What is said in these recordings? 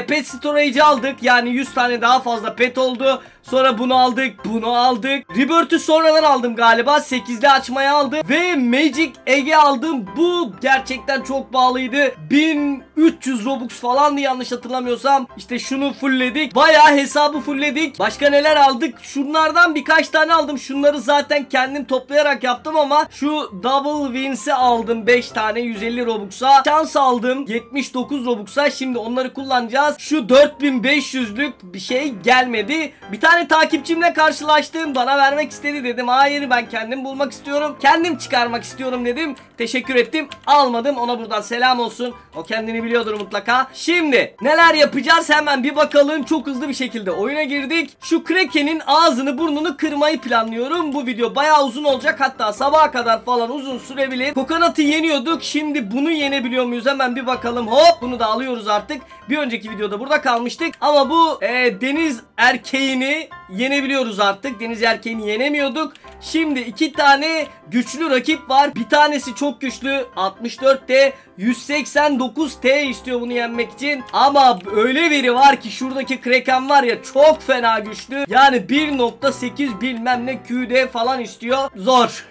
Pet Storage'i aldık, yani 100 tane daha fazla pet oldu. Sonra bunu aldık, bunu aldık. Rebirth'ü sonradan aldım galiba, 8'li açmayı aldım. Ve Magic Ege aldım, bu gerçekten çok bağlıydı. 1300 Robux falandı yanlış hatırlamıyorsam. İşte şunu fullledik, bayağı hesabı fullledik. Başka neler aldık, şunlardan birkaç tane aldım. Şunları zaten kendim toplayarak yaptım ama şu Double Wins'i aldım, 5 tane 150 Robux'a. Şans aldım 79 Robux'a, şimdi onları kullanacağım. Şu 4500'lük bir şey gelmedi. Bir tane takipçimle karşılaştım, bana vermek istedi, dedim hayır ben kendim bulmak istiyorum, kendim çıkarmak istiyorum dedim. Teşekkür ettim, almadım, ona buradan selam olsun. O kendini biliyordur mutlaka. Şimdi neler yapacağız hemen bir bakalım. Çok hızlı bir şekilde oyuna girdik. Şu Kraken'in ağzını burnunu kırmayı planlıyorum. Bu video bayağı uzun olacak, hatta sabaha kadar falan uzun sürebilir. Kokonat'ı yeniyorduk, şimdi bunu yenebiliyor muyuz hemen bir bakalım. Hop, bunu da alıyoruz artık. Bir önceki videoda burada kalmıştık ama bu deniz erkeğini yenebiliyoruz artık. Deniz erkeğini yenemiyorduk. Şimdi iki tane güçlü rakip var. Bir tanesi çok güçlü, 64T, 189T istiyor bunu yenmek için. Ama öyle biri var ki, şuradaki Kraken var ya, çok fena güçlü. Yani 1.8 bilmem ne QD falan istiyor. Zor.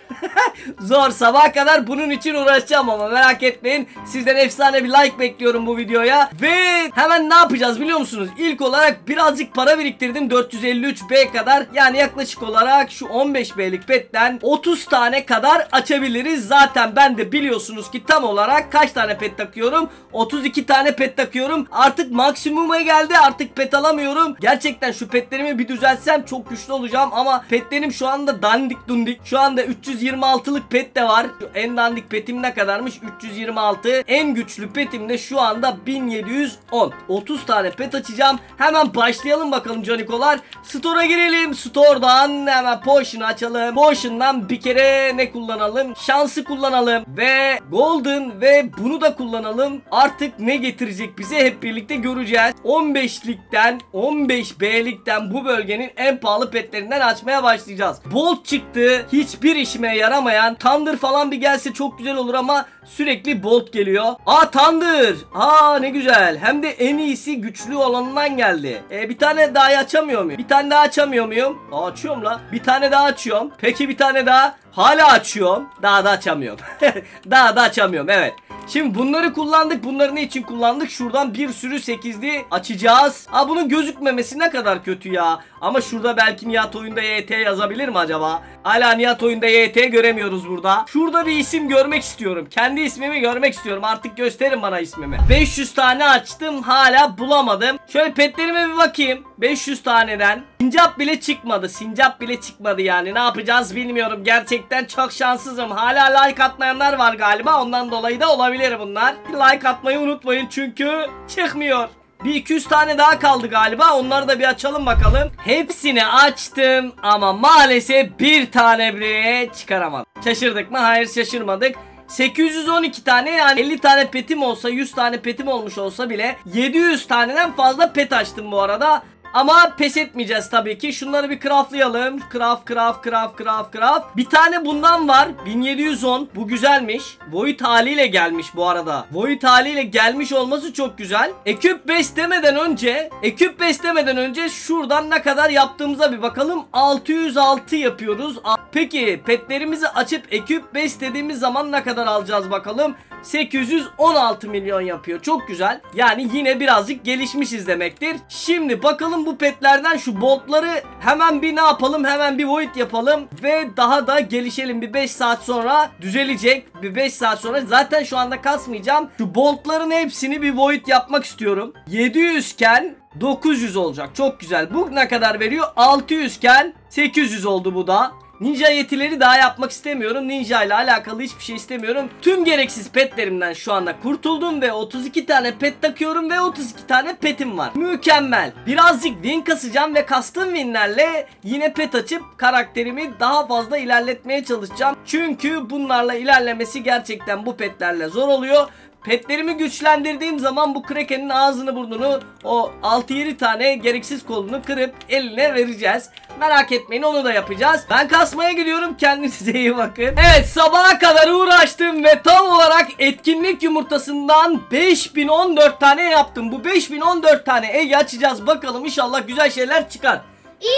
Zor, sabaha kadar bunun için uğraşacağım ama merak etmeyin. Sizden efsane bir like bekliyorum bu videoya. Ve hemen ne yapacağız biliyor musunuz? İlk olarak birazcık para biriktirdim, 453B kadar. Yani yaklaşık olarak şu 15B'lik petten 30 tane kadar açabiliriz. Zaten ben de biliyorsunuz ki tam olarak kaç tane pet takıyorum? 32 tane pet takıyorum. Artık maksimuma geldi, artık pet alamıyorum. Gerçekten şu petlerimi bir düzelsem çok güçlü olacağım ama petlerim şu anda dandik dundik. Şu anda 326'lık pet de var. Şu en dandik petim ne kadarmış? 326. En güçlü petim de şu anda 1710. 30 tane pet açacağım. Hemen başlayalım bakalım canikolar. Store'a girelim. Store'dan hemen Potion'u açalım. Potion'dan bir kere ne kullanalım? Şansı kullanalım ve Golden ve bunu da kullanalım. Artık ne getirecek bize hep birlikte göreceğiz. 15'likten 15B'likten bu bölgenin en pahalı petlerinden açmaya başlayacağız. Bolt çıktı, hiçbir işime yaramayan. Thunder falan bir gelse çok güzel olur ama sürekli Bolt geliyor. Aa, Thunder. Aa, ne güzel. Hem de en iyisi güçlü olanından geldi. Bir tane daha açamıyor muyum? Bir tane daha açamıyor muyum? Aa, açıyorum la. Bir tane daha açıyorum. Peki bir tane daha. Hala açıyorum. Daha da açamıyorum. Daha da açamıyorum, evet. Şimdi bunları kullandık. Bunları ne için kullandık? Şuradan bir sürü 8'li açacağız. Aa, bunun gözükmemesi ne kadar kötü ya. Ama şurada belki Nihat Oyunda YT yazabilir mi acaba? Hala Nihat Oyunda YT göremiyoruz burada. Şurada bir isim görmek istiyorum. Kendi ismimi görmek istiyorum. Artık gösterin bana ismimi. 500 tane açtım. Hala bulamadım. Şöyle petlerime bir bakayım. 500 taneden sincap bile çıkmadı. Sincap bile çıkmadı yani. Ne yapacağız bilmiyorum. Gerçekten çok şanssızım. Hala like atmayanlar var galiba. Ondan dolayı da olabilir bunlar. Like atmayı unutmayın çünkü çıkmıyor. Bir 200 tane daha kaldı galiba. Onları da bir açalım bakalım. Hepsini açtım ama maalesef bir tane bile çıkaramadım. Şaşırdık mı? Hayır, şaşırmadık. 812 tane, yani 50 tane petim olsa, 100 tane petim olmuş olsa bile 700 taneden fazla pet açtım bu arada. Ama pes etmeyeceğiz tabii ki. Şunları bir craftlayalım. Craft. Bir tane bundan var. 1710. Bu güzelmiş. Void haliyle gelmiş bu arada. Void haliyle gelmiş olması çok güzel. Ekip beslemeden önce şuradan ne kadar yaptığımıza bir bakalım. 606 yapıyoruz. Peki petlerimizi açıp ekip beslediğimiz zaman ne kadar alacağız bakalım. 816 milyon yapıyor. Çok güzel. Yani yine birazcık gelişmişiz demektir. Şimdi bakalım Hemen bu petlerden şu boltları hemen bir ne yapalım, hemen bir void yapalım ve daha da gelişelim. Bir 5 saat sonra düzelecek, bir 5 saat sonra. Zaten şu anda kasmayacağım. Şu boltların hepsini bir void yapmak istiyorum. 700 iken 900 olacak, çok güzel. Bu ne kadar veriyor? 600 iken 800 oldu bu da. Ninja yetileri daha yapmak istemiyorum. Ninja ile alakalı hiçbir şey istemiyorum. Tüm gereksiz petlerimden şu anda kurtuldum ve 32 tane pet takıyorum ve 32 tane petim var. Mükemmel. Birazcık win kasacağım ve custom winlerle yine pet açıp karakterimi daha fazla ilerletmeye çalışacağım. Çünkü bunlarla ilerlemesi gerçekten bu petlerle zor oluyor. Petlerimi güçlendirdiğim zaman bu Kraken'in ağzını burnunu, o 6-7 tane gereksiz kolunu kırıp eline vereceğiz. Merak etmeyin, onu da yapacağız. Ben kasmaya gidiyorum, kendinize iyi bakın. Evet, sabaha kadar uğraştım ve tam olarak etkinlik yumurtasından 5014 tane yaptım. Bu 5014 tane Ege açacağız, bakalım inşallah güzel şeyler çıkar.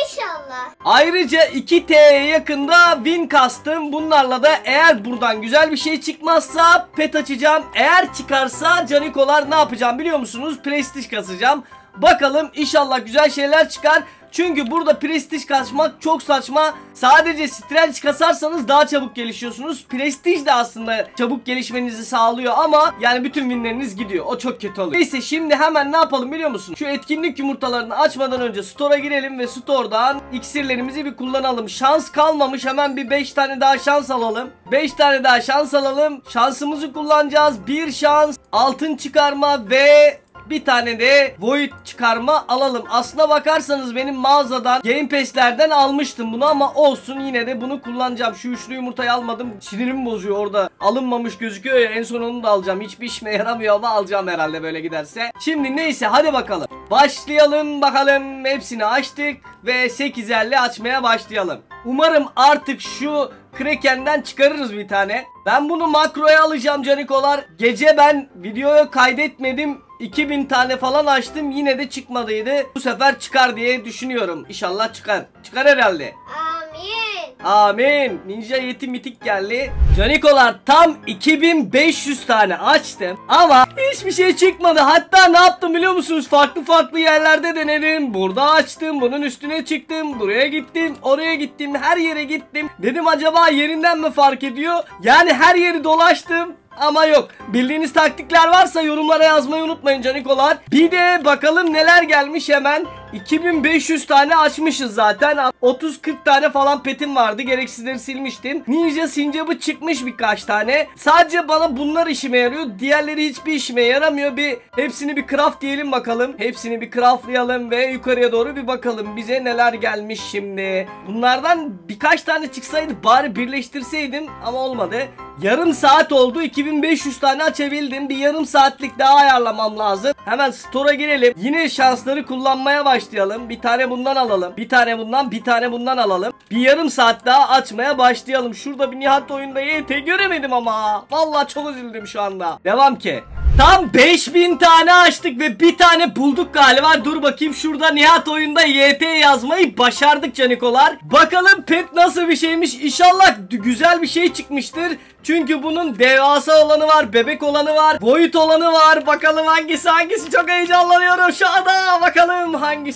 İnşallah. Ayrıca 2 TL'ye yakında win kastım. Bunlarla da eğer buradan güzel bir şey çıkmazsa pet açacağım. Eğer çıkarsa canikolar ne yapacağım biliyor musunuz? Prestij kasacağım. Bakalım inşallah güzel şeyler çıkar. Çünkü burada prestij kasmak çok saçma. Sadece stretch kasarsanız daha çabuk gelişiyorsunuz. Prestij de aslında çabuk gelişmenizi sağlıyor ama yani bütün winleriniz gidiyor. O çok kötü oluyor. Neyse, şimdi hemen ne yapalım biliyor musun? Şu etkinlik yumurtalarını açmadan önce store'a girelim ve store'dan iksirlerimizi bir kullanalım. Şans kalmamış, hemen bir 5 tane daha şans alalım. 5 tane daha şans alalım. Şansımızı kullanacağız. Bir şans, altın çıkarma ve bir tane de void çıkarma alalım. Aslına bakarsanız benim mağazadan game pass'lerden almıştım bunu ama olsun, yine de bunu kullanacağım. Şu üçlü yumurtayı almadım, sinirimi bozuyor orada. Alınmamış gözüküyor ya, en son onu da alacağım. Hiçbir işime yaramıyor ama alacağım herhalde böyle giderse. Şimdi neyse, hadi bakalım. Başlayalım bakalım. Hepsini açtık ve 850 açmaya başlayalım. Umarım artık şu Kraken'den çıkarırız bir tane. Ben bunu makroya alacağım canikolar. Gece ben videoyu kaydetmedim. 2000 tane falan açtım, yine de çıkmadıydı. Bu sefer çıkar diye düşünüyorum. İnşallah çıkar. Çıkar herhalde. Amin. Amin. Ninja yeti mitik geldi. Canikolar tam 2500 tane açtım ama hiçbir şey çıkmadı. Hatta ne yaptım biliyor musunuz? Farklı farklı yerlerde denedim. Burada açtım, bunun üstüne çıktım, buraya gittim, oraya gittim, her yere gittim. Dedim acaba yerinden mi fark ediyor? Yani her yeri dolaştım. Ama yok. Bildiğiniz taktikler varsa yorumlara yazmayı unutmayın canikolar. Bir de bakalım neler gelmiş hemen. 2500 tane açmışız zaten. 30-40 tane falan petim vardı, gereksizleri silmiştim. Ninja sincabı çıkmış birkaç tane. Sadece bana bunlar işime yarıyor, diğerleri hiçbir işime yaramıyor. Bir hepsini bir craft diyelim bakalım. Hepsini bir craftlayalım ve yukarıya doğru bir bakalım bize neler gelmiş şimdi. Bunlardan birkaç tane çıksaydı bari birleştirseydim ama olmadı. Yarım saat oldu, 2500 tane açabildim. Bir yarım saatlik daha ayarlamam lazım. Hemen store'a girelim, yine şansları kullanmaya başlayalım. Bir tane bundan alalım, bir tane bundan, bir tane bundan alalım. Bir yarım saat daha açmaya başlayalım. Şurada bir Nihat Oyunda YT göremedim ama vallahi çok üzüldüm şu anda. Devam ki. Tam 5000 tane açtık ve bir tane bulduk galiba. Dur bakayım, şurada Nihat Oyunda YT yazmayı başardık canikolar. Bakalım pet nasıl bir şeymiş. İnşallah güzel bir şey çıkmıştır. Çünkü bunun devasa olanı var, bebek olanı var, boyut olanı var. Bakalım hangisi, çok heyecanlanıyorum şu anda. Bakalım hangisi.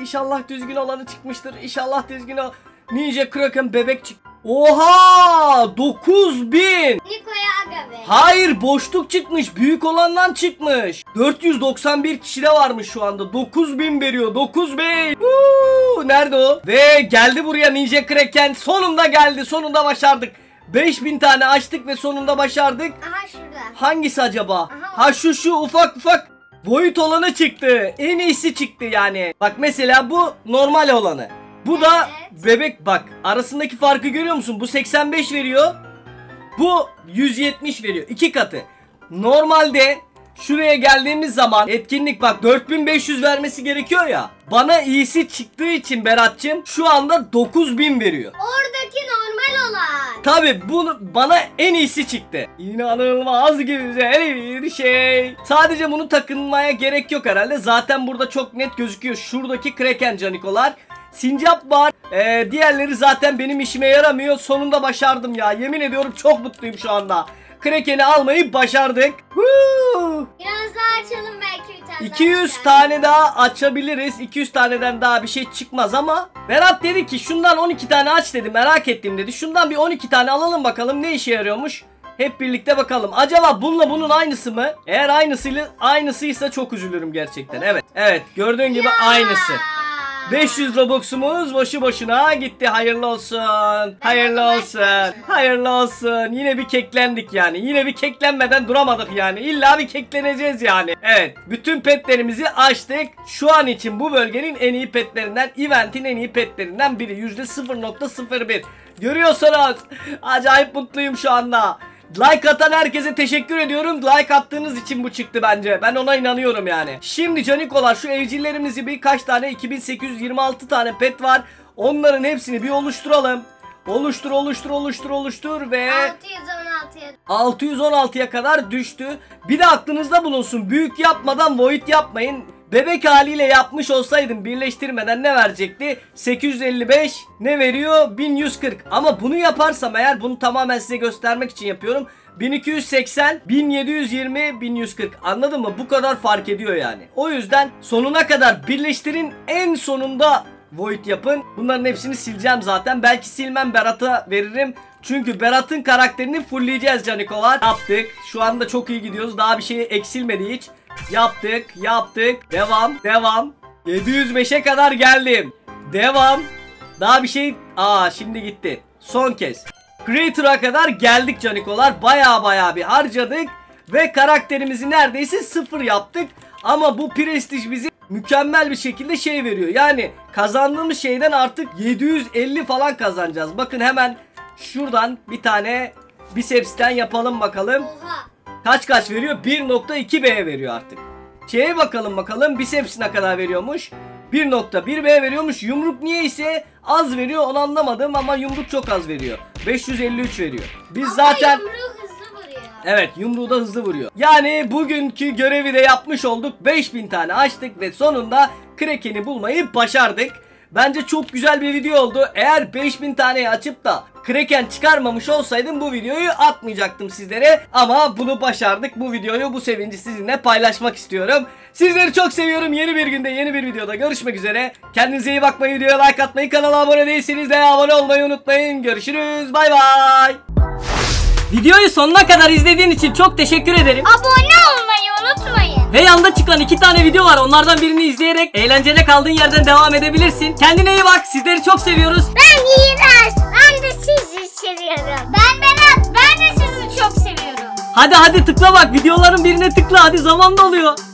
İnşallah düzgün olanı çıkmıştır. İnşallah düzgün o. Ninja Kraken bebek çıktı. Oha, 9000. Hayır, boşluk çıkmış, büyük olandan çıkmış. 491 kişi de varmış şu anda. 9000 veriyor, 9000. Nerede o? Ve geldi buraya Ninja Kraken. Sonunda geldi, sonunda başardık. 5000 tane açtık ve sonunda başardık. Aha şurada. Hangisi acaba? Aha. Ha şu ufak boyut olanı çıktı. En iyisi çıktı yani. Bak mesela bu normal olanı. Bu da evet, bebek. Bak arasındaki farkı görüyor musun? Bu 85 veriyor, bu 170 veriyor, 2 katı. Normalde şuraya geldiğimiz zaman etkinlik bak 4500 vermesi gerekiyor ya. Bana iyisi çıktığı için Berat'cığım şu anda 9000 veriyor. Oradaki normal olan. Tabi bunu, bana en iyisi çıktı. İnanılmaz güzel bir şey. Sadece bunu takınmaya gerek yok herhalde. Zaten burada çok net gözüküyor. Şuradaki Kraken canikolar. Sincap var. Diğerleri zaten benim işime yaramıyor. Sonunda başardım ya. Yemin ediyorum çok mutluyum şu anda. Kraken'i almayı başardık. Biraz daha açalım belki bir tane. 200 tane daha açabiliriz. 200 taneden daha bir şey çıkmaz ama Berat dedi ki şundan 12 tane aç dedi, merak ettim dedi. Şundan bir 12 tane alalım bakalım ne işe yarıyormuş. Hep birlikte bakalım. Acaba bununla bunun aynısı mı? Eğer aynısıysa çok üzülürüm gerçekten. Evet. Evet, gördüğün gibi aynısı. 500 Robux'umuz boşu boşuna gitti. Hayırlı olsun. Hayırlı olsun. Hayırlı olsun. Yine bir keklendik yani. Yine bir keklenmeden duramadık yani. İlla bir kekleneceğiz yani. Evet. Bütün petlerimizi açtık. Şu an için bu bölgenin en iyi petlerinden, eventin en iyi petlerinden biri. %0.01. Görüyorsunuz. Acayip mutluyum şu anda. Like atan herkese teşekkür ediyorum. Like attığınız için bu çıktı bence. Ben ona inanıyorum yani. Şimdi canikolar şu evcillerimizi birkaç tane, 2826 tane pet var. Onların hepsini bir oluşturalım. Oluştur ve 616'ya kadar düştü. Bir de aklınızda bulunsun. Büyük yapmadan void yapmayın. Bebek haliyle yapmış olsaydım birleştirmeden ne verecekti? 855 ne veriyor? 1140. Ama bunu yaparsam eğer, bunu tamamen size göstermek için yapıyorum. 1280, 1720, 1140. Anladın mı? Bu kadar fark ediyor yani. O yüzden sonuna kadar birleştirin. En sonunda void yapın. Bunların hepsini sileceğim zaten. Belki silmem, Berat'a veririm. Çünkü Berat'ın karakterini fullleyeceğiz canikolar. Yaptık. Şu anda çok iyi gidiyoruz. Daha bir şey eksilmedi hiç. Yaptık. Devam. 705'e kadar geldim. Devam. Daha bir şey. Şimdi gitti. Son kez. Creator'a kadar geldik canikolar. Baya bir harcadık. Ve karakterimizi neredeyse sıfır yaptık. Ama bu prestij bizi mükemmel bir şekilde şey veriyor. Yani kazandığımız şeyden artık 750 falan kazanacağız. Bakın hemen şuradan bir tane bicepsten yapalım bakalım. Oha. Kaç veriyor? 1.2B veriyor artık. Şeye bakalım bicepsine kadar veriyormuş. 1.1B veriyormuş. Yumruk niye ise az veriyor onu anlamadım ama yumruk çok az veriyor. 553 veriyor. Biz ama zaten yumruğu hızlı vuruyor. Evet, yumruğu da hızlı vuruyor. Yani bugünkü görevi de yapmış olduk. 5000 tane açtık ve sonunda Kraken'i bulmayı başardık. Bence çok güzel bir video oldu. Eğer 5000 taneyi açıp da Kraken çıkarmamış olsaydım bu videoyu atmayacaktım sizlere. Ama bunu başardık. Bu videoyu, bu sevinci sizinle paylaşmak istiyorum. Sizleri çok seviyorum. Yeni bir günde, yeni bir videoda görüşmek üzere. Kendinize iyi bakmayı, videoya like atmayı, kanala abone değilseniz de abone olmayı unutmayın. Görüşürüz. Bay bay. Videoyu sonuna kadar izlediğin için çok teşekkür ederim. Abone olmayı unutmayın. Ve yanda çıkan 2 tane video var. Onlardan birini izleyerek eğlenceli kaldığın yerden devam edebilirsin. Kendine iyi bak. Sizleri çok seviyoruz. Ben Nihat. Ben de sizi seviyorum. Ben Berat. Ben de sizi çok seviyorum. Hadi tıkla bak. Videoların birine tıkla. Hadi zaman doluyor.